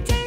You